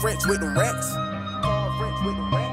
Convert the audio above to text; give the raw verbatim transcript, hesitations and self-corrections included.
French with the racks. Tom French with the racks.